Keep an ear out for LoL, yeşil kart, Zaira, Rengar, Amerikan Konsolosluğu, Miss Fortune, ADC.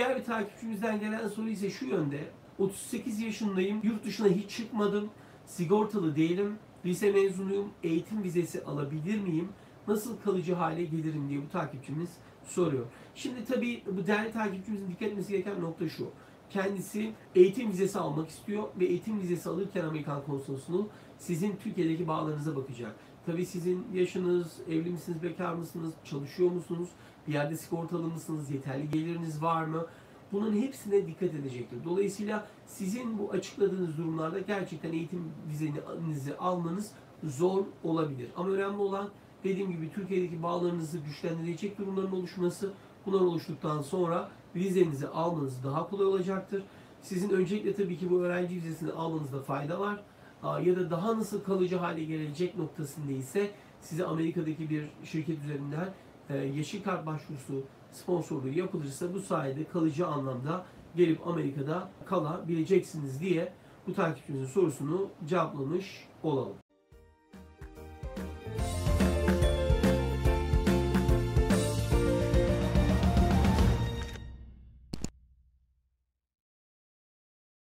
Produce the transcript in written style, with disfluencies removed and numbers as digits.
Diğer bir takipçimizden gelen soru ise şu yönde. 38 yaşındayım. Yurt dışına hiç çıkmadım. Sigortalı değilim. Lise mezunuyum. Eğitim vizesi alabilir miyim? Nasıl kalıcı hale gelirim diye bu takipçimiz soruyor. Şimdi tabii bu değerli takipçimizin dikkat etmesi gereken nokta şu. Kendisi eğitim vizesi almak istiyor ve eğitim vizesi alırken Amerikan Konsolosluğu sizin Türkiye'deki bağlarınıza bakacak. Tabii sizin yaşınız, evli misiniz, bekar mısınız, çalışıyor musunuz, bir yerde sigortalı mısınız, yeterli geliriniz var mı? Bunun hepsine dikkat edecektir. Dolayısıyla sizin bu açıkladığınız durumlarda gerçekten eğitim vizenizi almanız zor olabilir. Ama önemli olan dediğim gibi Türkiye'deki bağlarınızı güçlendirecek durumların oluşması. Bunlar oluştuktan sonra vizenizi almanız daha kolay olacaktır. Sizin öncelikle tabii ki bu öğrenci vizesini almanızda fayda var. Ya da daha nasıl kalıcı hale gelecek noktasında ise size Amerika'daki bir şirket üzerinden yeşil kart başvurusu sponsorluğu yapılırsa bu sayede kalıcı anlamda gelip Amerika'da kalabileceksiniz diye bu takipçimizin sorusunu cevaplamış olalım.